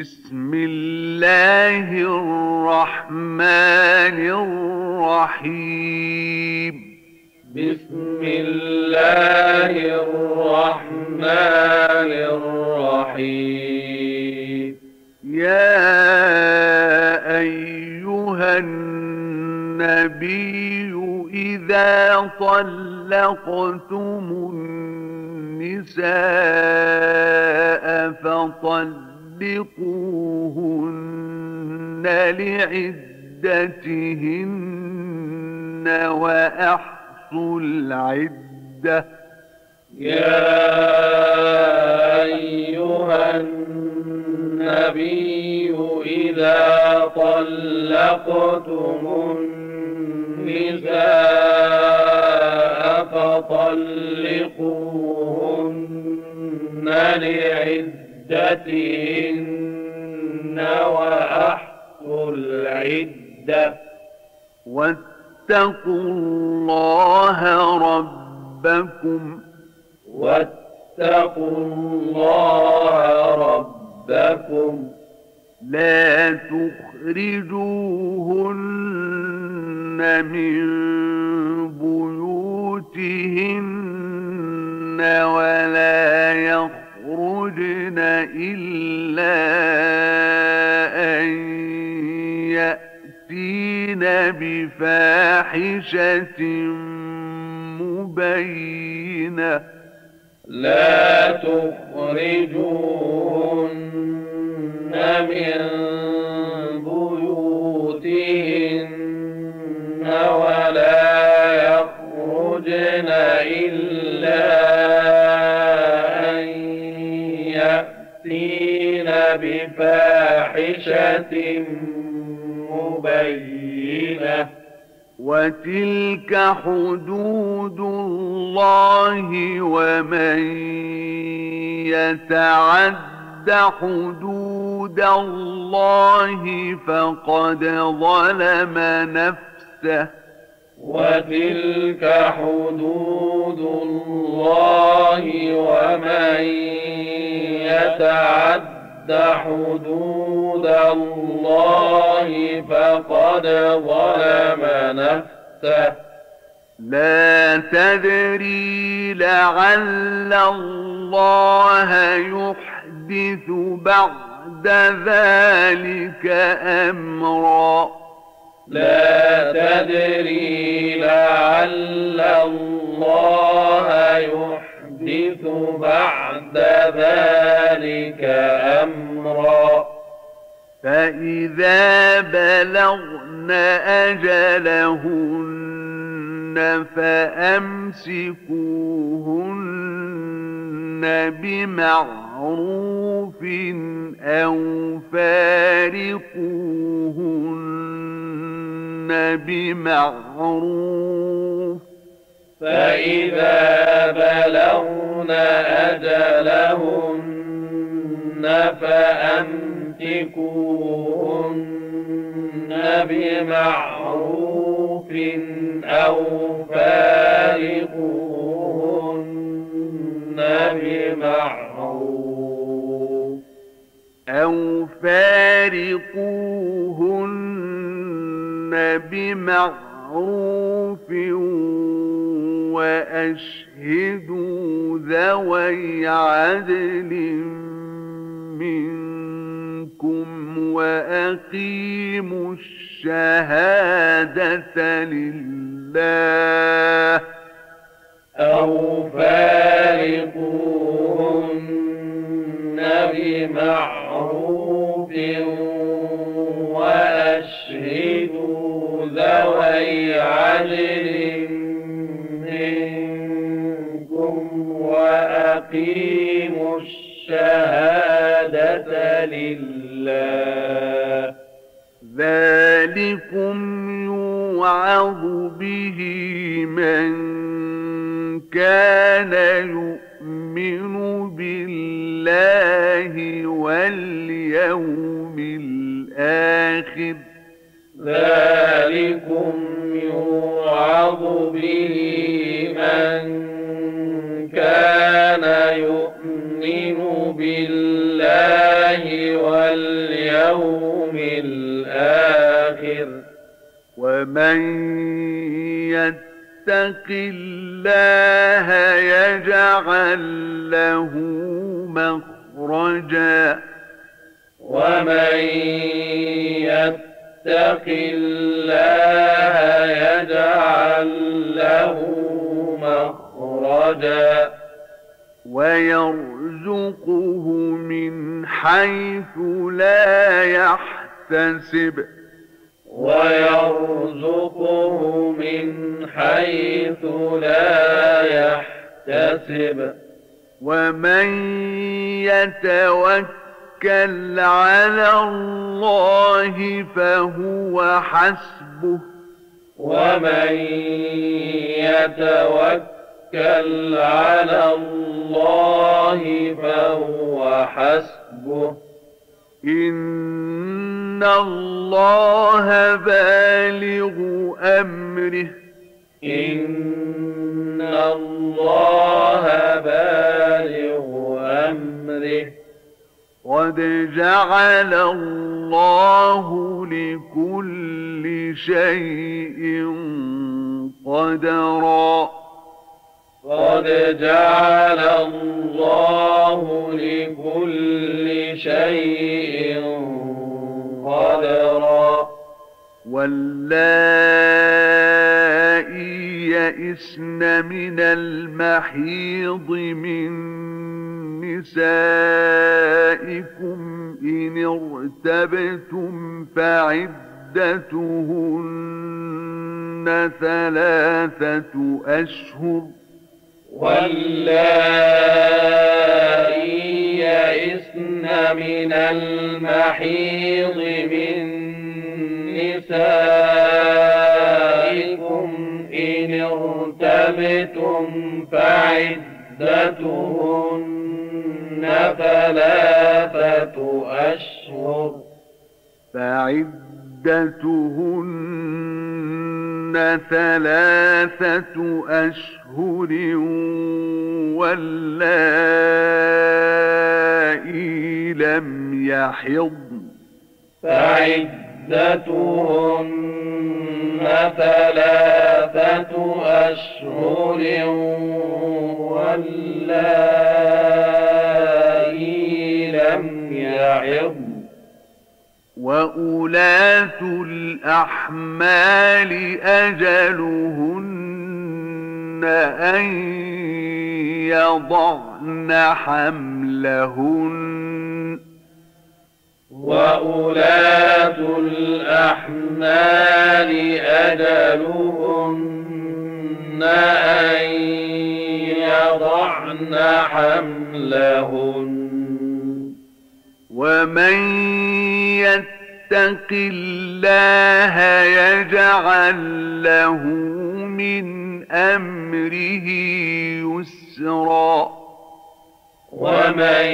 بسم الله الرحمن الرحيم. بسم الله الرحمن الرحيم. يا أيها النبي إذا طلقتم النساء فطلقوهن لعدتهن وأحصوا العدة. يا أيها النبي إذا طلقتم النساء فطلقوهن لعدتهن وأحصوا العدة واتقوا الله ربكم. واتقوا الله ربكم لا تخرجوهن من بيوتهن ولا يخرجن إلا أن يأتين بفاحشة مبينة. لا تخرجوهن من بيوتهن ولا يخرجن إلا أن يأتين بفاحشة مبينة وتلك حدود الله ومن يتعد حدود الله فقد ظلم نفسه. وتلك حدود الله ومن يتعد حدود الله فقد ظلم نفسه لا تدري لعل الله يحدث بعد ذلك أمرا. لا تدري لعل الله يحدث بعد ذلك أمرا. فإذا بلغن أجلهن فأمسكوهن بمعروف أو فارقوهن بمعروف. فإذا بلغن أجلهن فأمسكوهن بمعروف أو فارقوهن بمعروف وأشهدوا ذوي عدل منكم وأقيموا الشهادة لله. أو فارقوهن بمعروف وأشهدوا ذوي عدل منكم وأقيموا الشهادة لله. ذلكم يوعظ به من كان يؤمن بالله واليوم الآخر. ذلكم يوعظ به من كان يؤمن بالله بالله واليوم الآخر ومن يتق الله يجعل له مخرجا ومن يتق الله يجعل له مخرجا ويرزقه من حيث لا يحتسب ويرزقه من حيث لا يحتسب ومن يتوكل على الله فهو حسبه ومن يتوكل على الله فهو حسبه إن الله بالغ أمره إن الله بالغ أمره قد جعل الله لكل شيء قدرا قد جعل الله لكل شيء قدرا واللائي يئسن من المحيض من نسائكم إن ارتبتم فعدتهن ثلاثة أشهر واللائي يئسن من المحيض من نسائكم إن ارتبتم فعدتهن ثلاثة أشهر واللائي لم يحضن فعدتهن ثلاثة أشهر واللائي لم يحضن وأولات الأحمال أجلهن أن يضعن حملهن وأولات الأحمال أجلهن أن يضعن حملهن ومن يتق الله يجعل له من أمره يسرا ومن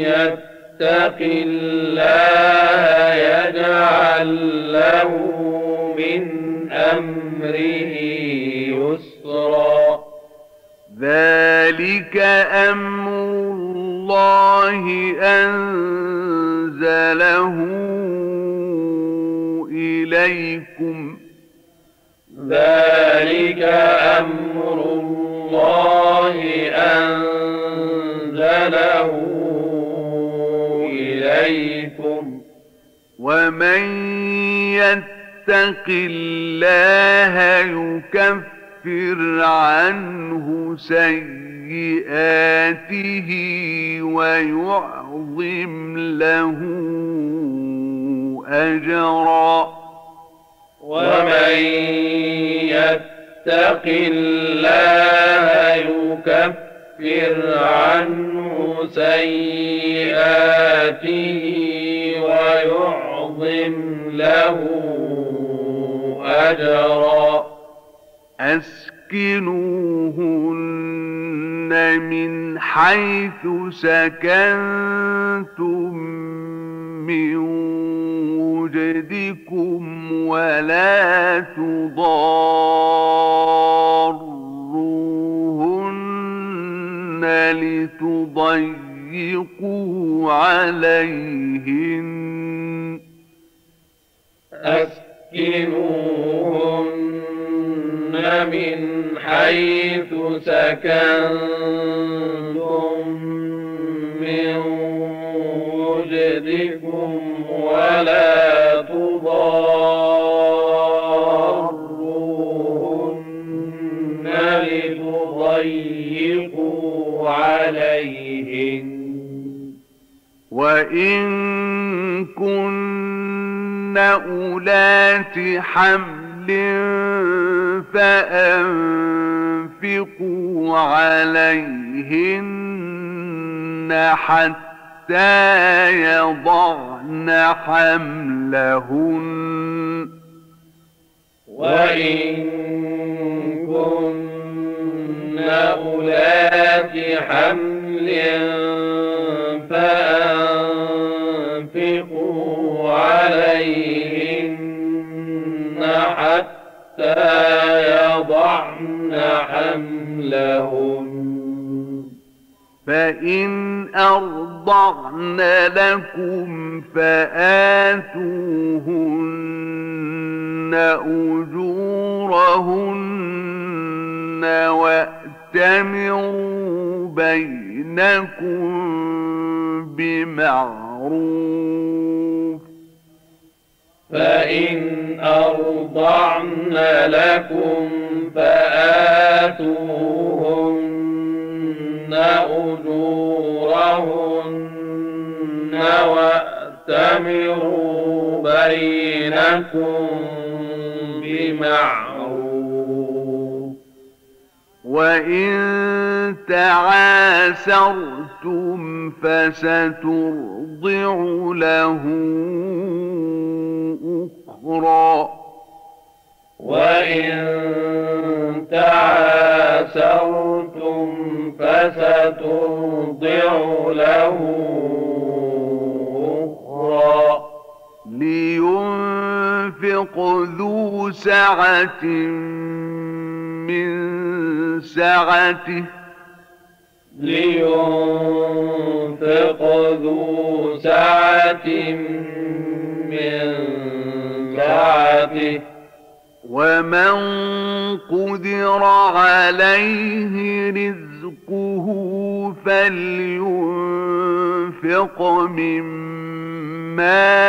يتق الله يجعل له من أمره يسرا ذلك أمر الله أنزله إليكم ذلك أمر الله أنزله إليكم ومن يتق الله يكفر عنه سيئاته ويعظم له أجرا ومن يتق الله يكفر عنه سيئاته ويعظم له أجرا أسكنوهن من حيث سكنتم من وجدكم ولا تضاروهن لتضيقوا عليهن أسكنوهن من حيث سكنتم من وجدكم ولا تضاروهن لتضيقوا عليهن وإن كن أولات حمل فأنفقوا عليهن حتى يضعن حملهن وإن كن أولات حمل فأنفقوا عليهن حتى يضعن حملهن فإن أرضعن لكم فآتوهن أجورهن وأتمروا بينكم بمعروف فإن أرضعن لكم فآتوهن أجورهن وأتمروا بينكم بمعروف وإن تعاسرتم فسترضع له أخرى وإن تعاسرتم فسترضع له أخرى لينفق ذو سعة من سعته لينفق ذو سعة من سعته ومن قدر عليه رزقه فلينفق مما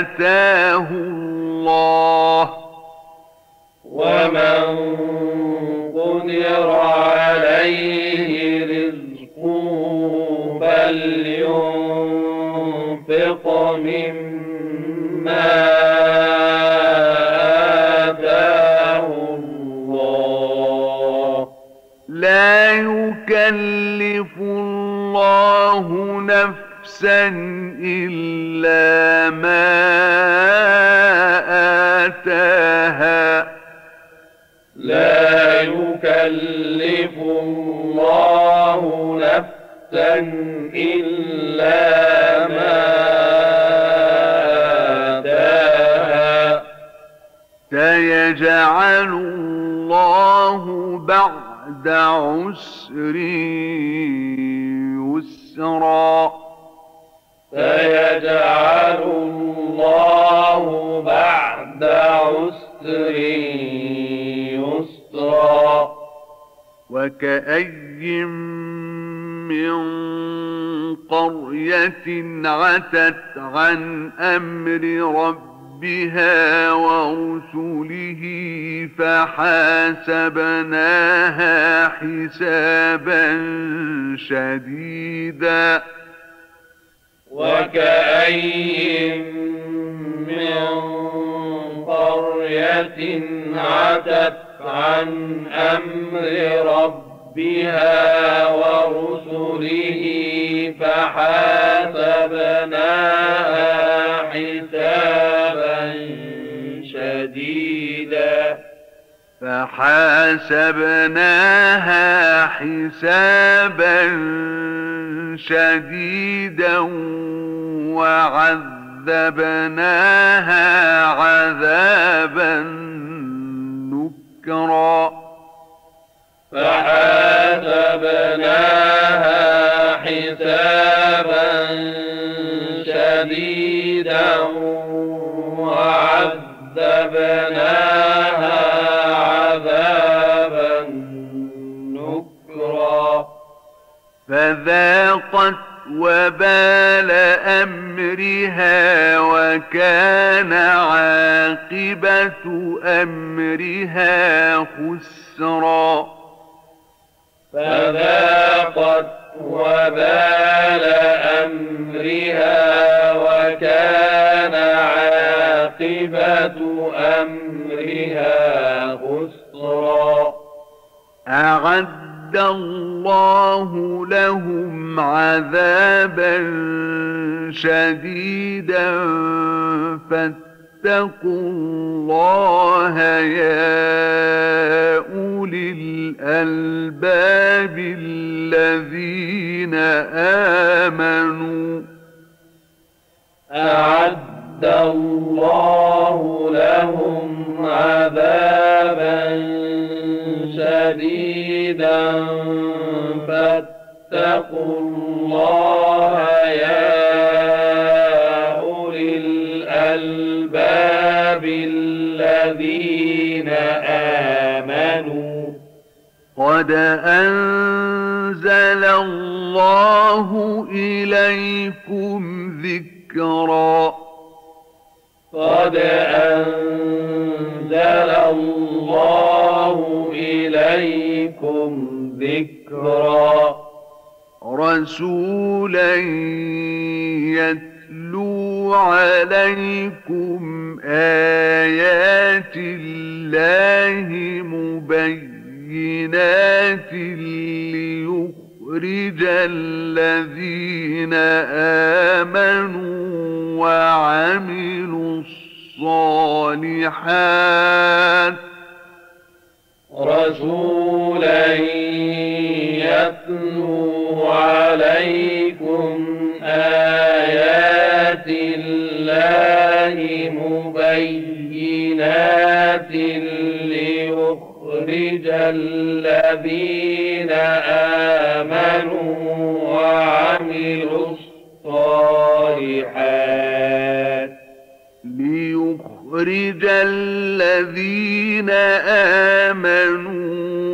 آتاه الله ومن قدر عليه رزقه فلينفق مما آتاه الله لا يكلف الله نفسا إلا ما آتاها لا يكلف الله نفسا إلا ما آتاها سيجعل الله بعد عسر يسرا سيجعل الله بعد عسر يسرا وكأي من قرية عتت عن أمر ربها ورسله فحاسبناها حسابا شديدا وكأي من قرية عتت عن أمر ربها ورسله فحاسبناها حسابا شديدا وعذبناها عذابا نكرا فحاسبناها عتابا شديدا وعذبناها عذابا نكرا فذاقت وبال أمرها وكان عاقبة أمرها خسرا فذاقت وبال أمرها وكان عاقبة أمرها خسرا أعد الله لهم عذابا شديدا فاتقوا الله يا أولي الألباب الذين آمنوا أعد الله لهم عذابا شديدا فاتقوا الله يا أولي الألباب الذين آمنوا قد أنزل الله إليكم ذكرا قد أنزل الله إليكم ذكرا رسولا يتلو عليكم آيات الله مبينات ليخرج الذين آمنوا وعملوا الصالحات رسولا يتلو عليكم آيات الله مبينات ليخرج الذين آمنوا وعملوا الصالحات ليخرج الذين آمنوا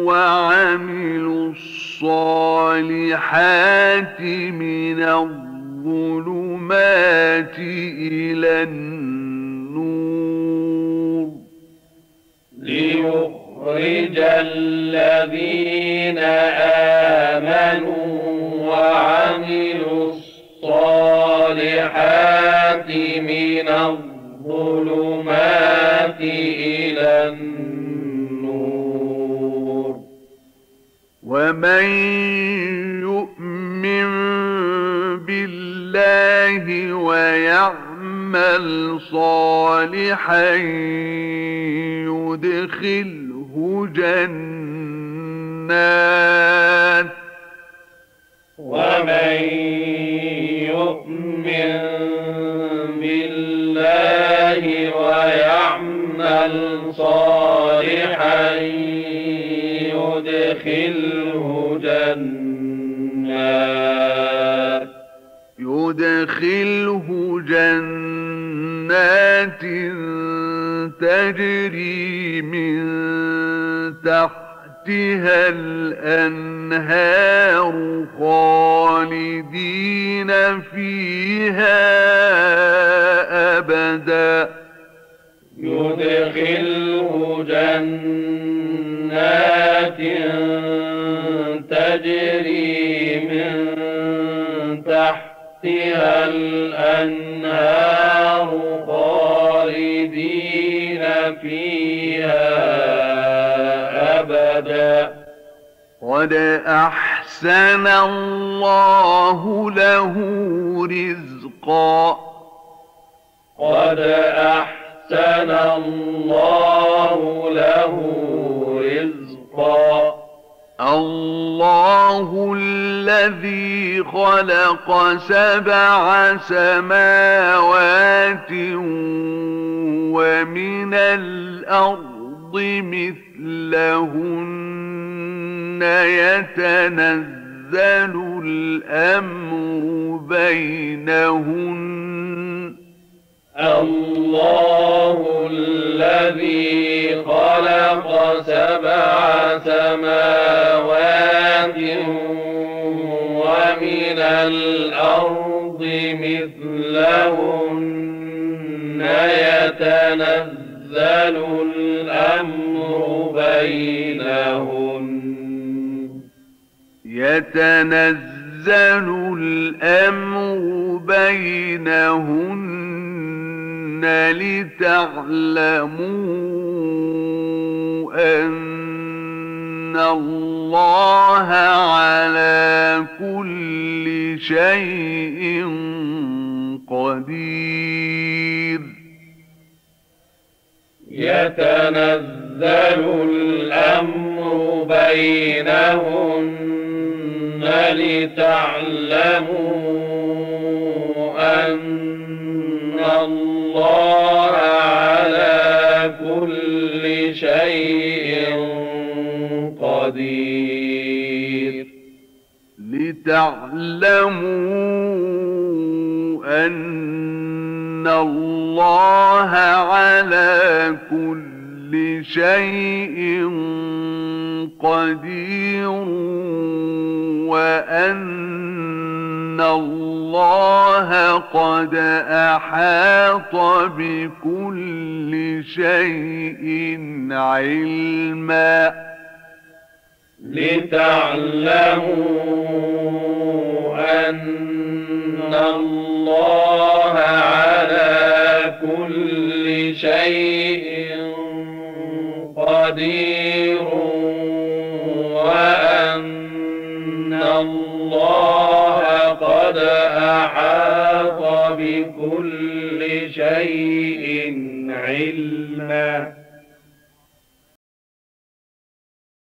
وعملوا الصالحات من الظلمات إلى النور ليخرج الذين آمنوا وعملوا الصالحات من الظلمات الظلمات إلى النور ومن يؤمن بالله ويعمل صالحا يدخله جنات ومن يؤمن ويعمل صالحا يدخله جنات تجري من تحتها الأنهار خالدين فيها أبدا يدخله جنات تجري من تحتها الأنهار خالدين فيها قد أحسن الله له رزقا قد أحسن الله له رزقا الله الذي خلق 7 سماوات ومن الأرض مثلهن يتنزل يَزَلُ الْأَمْرُ بَيْنَهُنَّ. الله الذي خلق 7 سماوات ومن الأرض مثلهن يتنزل الأمر بينهن لتعلموا أن الله على كل شيء قدير. يتنزل الأمر بينهن لتعلموا أن الله على كل شيء قدير. لتعلموا أن الله على كل شيء قدير وأن الله قد أحاط بكل شيء علما. لتعلموا أن الله على كل شيء قدير وأن الله قد أحاط بكل شيء علما.